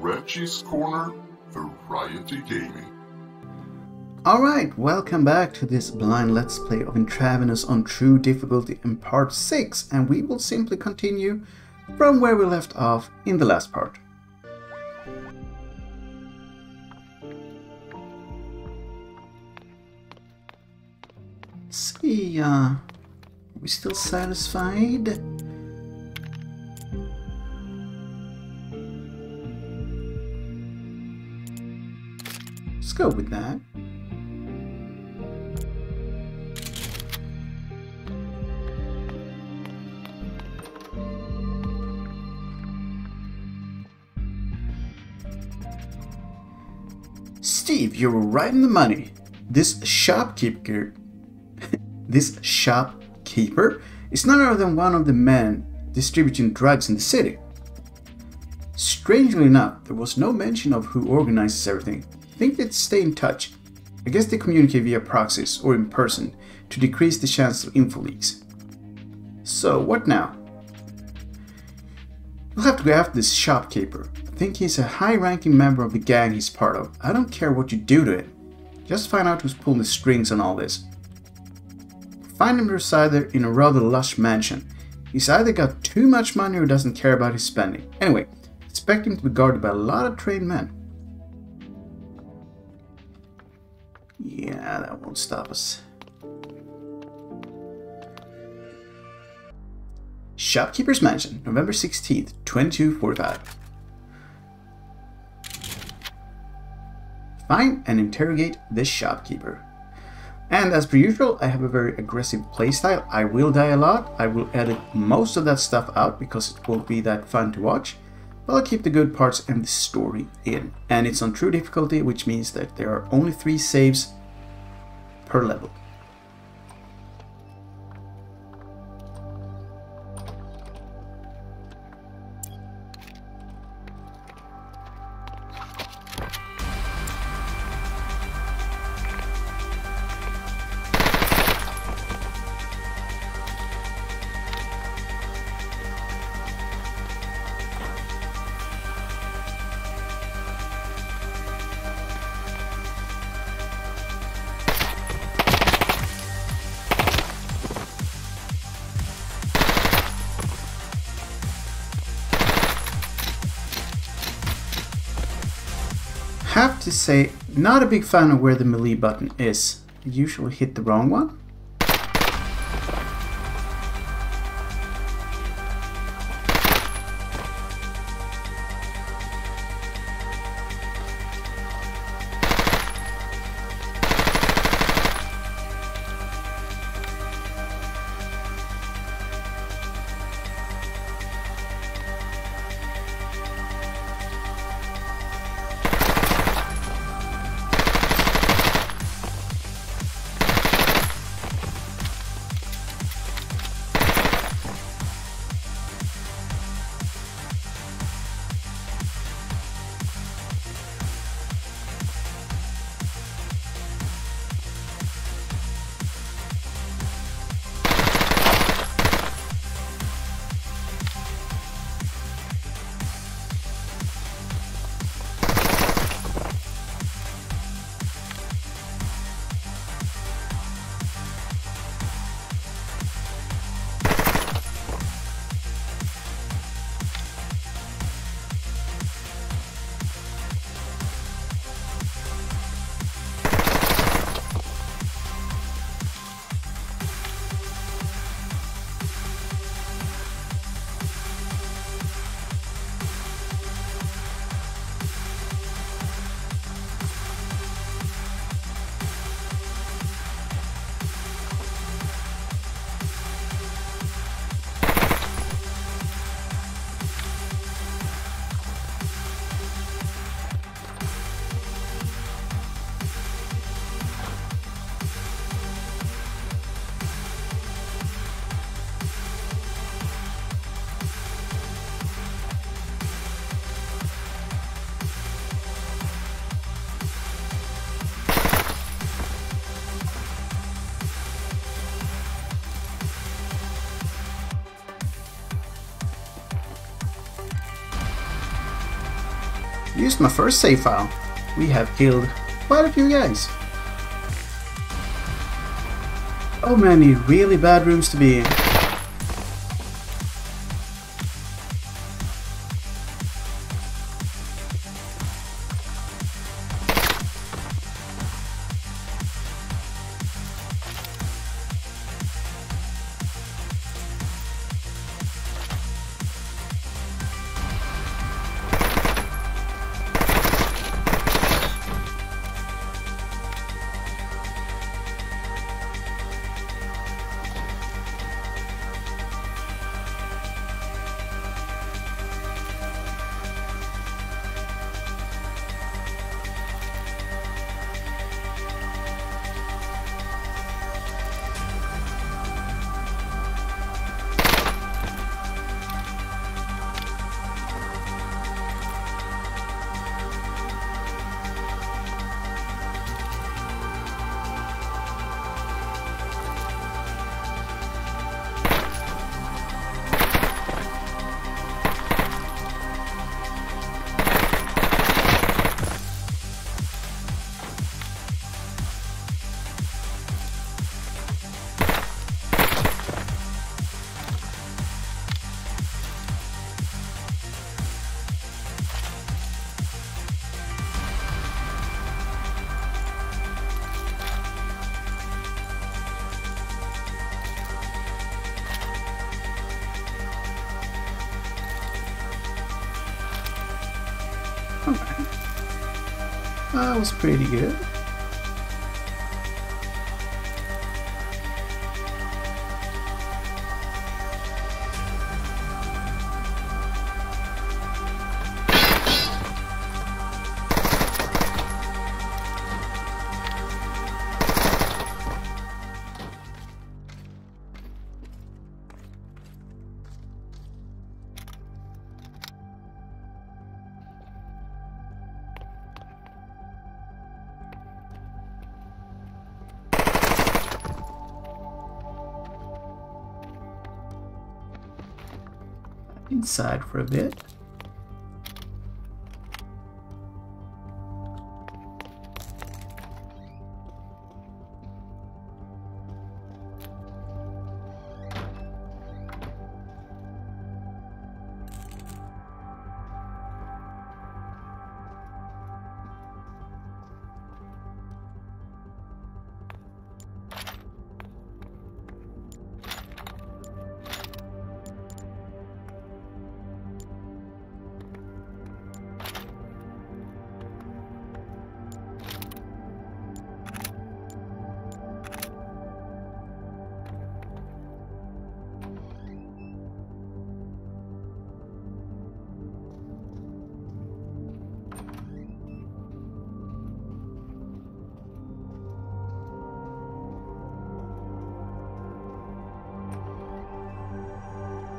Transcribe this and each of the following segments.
Reggie's Corner, Variety Gaming. Alright, welcome back to this blind let's play of Intravenous on true difficulty in part 6, and we will simply continue from where we left off in the last part. See ya. Are we still satisfied? Let's go with that. Steve, you were right in the money. This shopkeeper is none other than one of the men distributing drugs in the city. Strangely enough, there was no mention of who organizes everything. Think they'd stay in touch. I guess they communicate via proxies or in person to decrease the chance of info leaks. So what now? We'll have to go after this shopkeeper. I think he's a high-ranking member of the gang he's part of. I don't care what you do to it. Just find out who's pulling the strings on all this. Find him resides either in a rather lush mansion. He's either got too much money or doesn't care about his spending. Anyway, expect him to be guarded by a lot of trained men. Yeah, that won't stop us. Shopkeeper's Mansion, November 16th, 2245. Find and interrogate this shopkeeper. And as per usual, I have a very aggressive playstyle. I will die a lot. I will edit most of that stuff out because it won't be that fun to watch. But I'll keep the good parts and the story in. And it's on true difficulty, which means that there are only 3 saves per level. Have to say, not a big fan of where the melee button is. I usually hit the wrong one. used my first save file. We have killed quite a few guys. Oh many really bad rooms to be in. Alright, that was pretty good. Inside for a bit.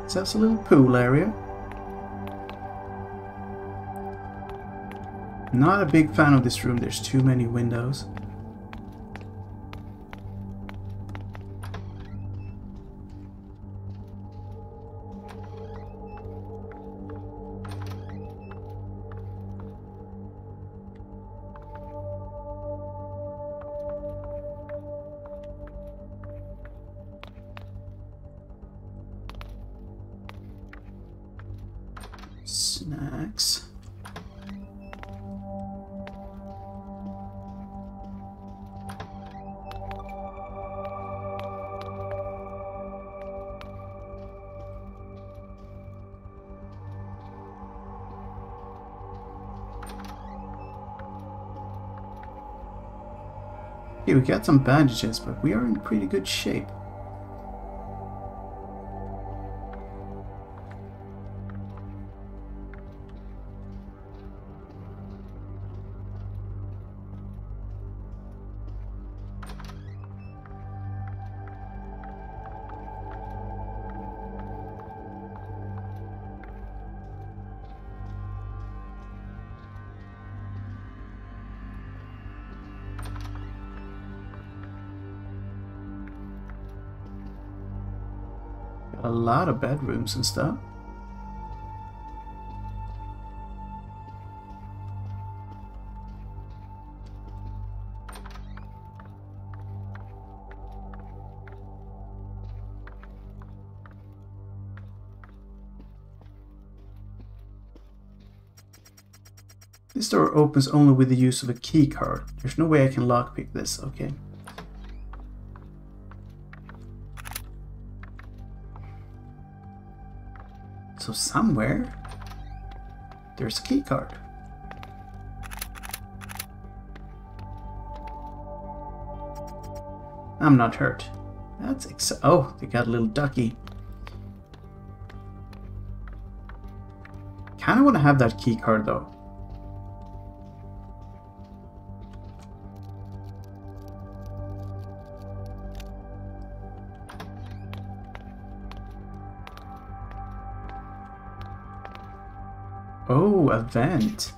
So that's a little pool area. Not a big fan of this room, there's too many windows. Snacks. Here we got some bandages, but we are in pretty good shape. A lot of bedrooms and stuff. This door opens only with the use of a key card. There's no way I can lockpick this, okay. So somewhere there's a key card. I'm not hurt. That's oh, they got a little ducky. Kind of want to have that key card though. Oh, a vent.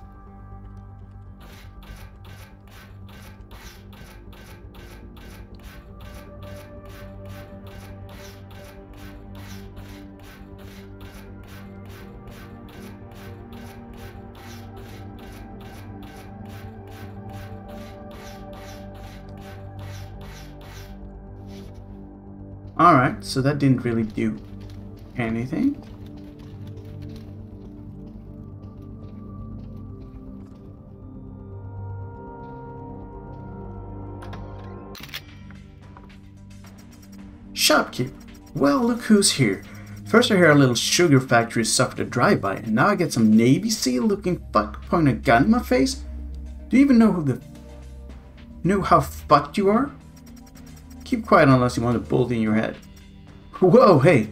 Alright, so that didn't really do anything. Shopkeep! Well, look who's here. First I hear a little sugar factory suffered a drive-by, and now I get some Navy SEAL-looking fuck point a gun in my face? Do you even know how fucked you are? Keep quiet unless you want a bullet in your head. Whoa, hey!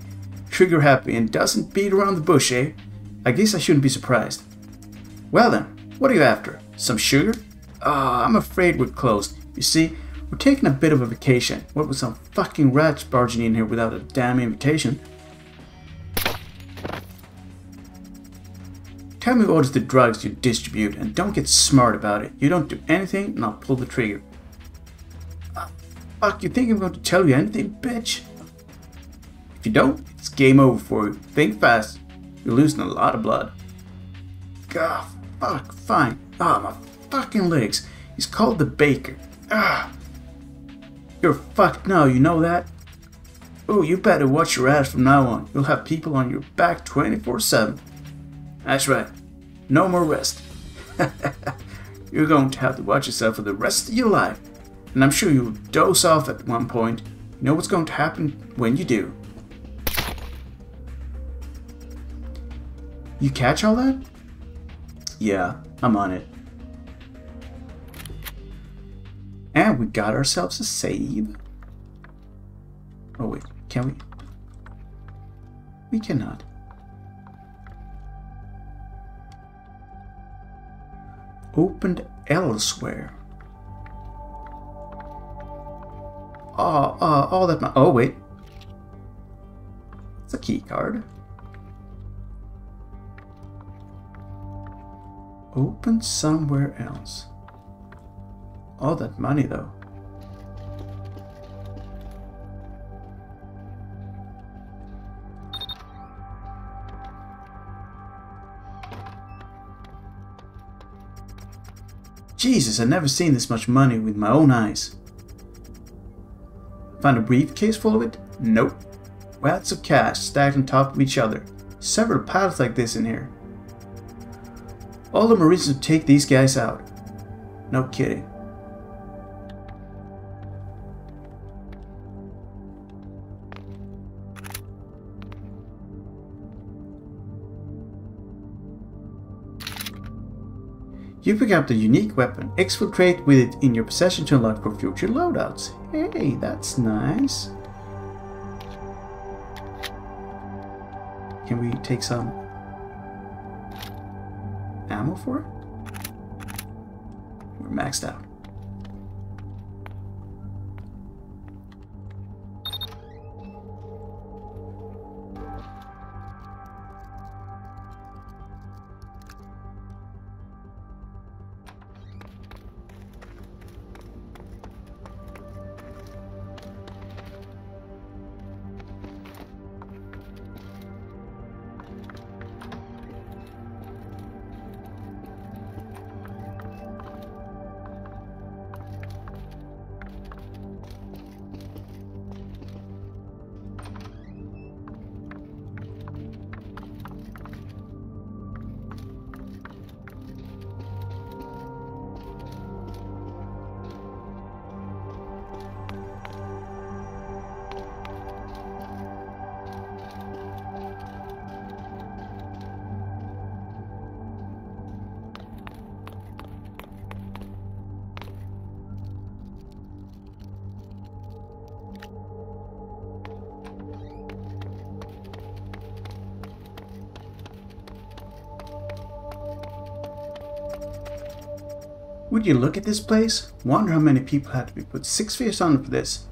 Trigger happy and doesn't beat around the bush, eh? I guess I shouldn't be surprised. Well then, what are you after? Some sugar? Ah, I'm afraid we're closed. You see, we're taking a bit of a vacation. What with some fucking rats barging in here without a damn invitation? Tell me what is the drugs you distribute and don't get smart about it. You don't do anything and I'll pull the trigger. Fuck, you think I'm going to tell you anything, bitch? If you don't, it's game over for you. Think fast. You're losing a lot of blood. God, fuck, fine. Ah, my fucking legs. He's called the baker. Ah. You're fucked now, you know that? Oh, you better watch your ass from now on. You'll have people on your back 24/7. That's right. No more rest. You're going to have to watch yourself for the rest of your life. And I'm sure you'll doze off at one point. You know what's going to happen when you do. You catch all that? Yeah, I'm on it. And we got ourselves a save. Oh wait, can we? We cannot. Opened elsewhere. All that my- oh wait. It's a key card. Open somewhere else. All that money though. Jesus, I've never seen this much money with my own eyes. Found a briefcase full of it? Nope. Rats of cash stacked on top of each other. Several pallets like this in here. All the Marines would take these guys out. No kidding. You pick up the unique weapon. Exfiltrate with it in your possession to unlock for future loadouts. Hey, that's nice. Can we take some ammo for it? We're maxed out. Would you look at this place? Wonder how many people had to be put 6 feet under for this.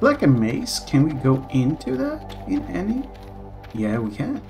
Like a maze, can we go into that in any? Yeah, we can.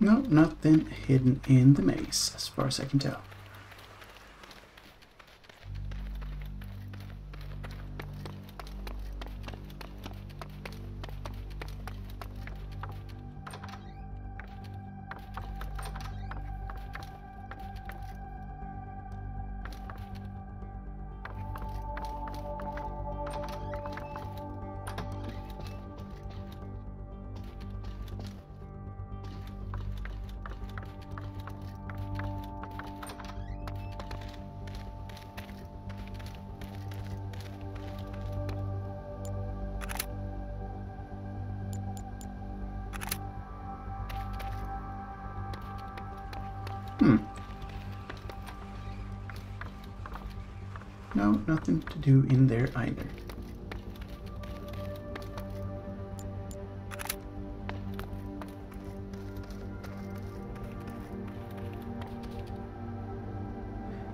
No, nothing hidden in the maze, as far as I can tell. No, nothing to do in there either.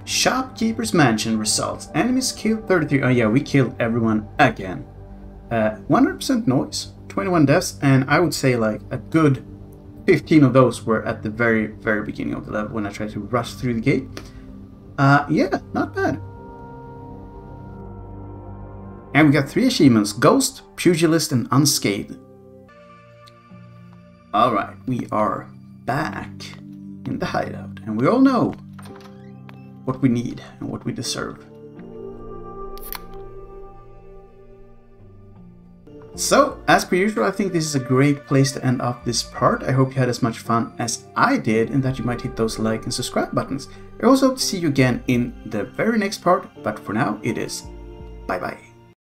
Shopkeeper's Mansion results. Enemies killed 33. Oh yeah, we killed everyone again. 100% noise, 21 deaths, and I would say like a good 15 of those were at the very beginning of the level when I tried to rush through the gate. Yeah, not bad. And we got 3 achievements: Ghost, Pugilist, and Unscathed. Alright, we are back in the hideout, and we all know what we need and what we deserve. So, as per usual, I think this is a great place to end off this part. I hope you had as much fun as I did, and that you might hit those like and subscribe buttons. I also hope to see you again in the very next part, but for now it is bye-bye.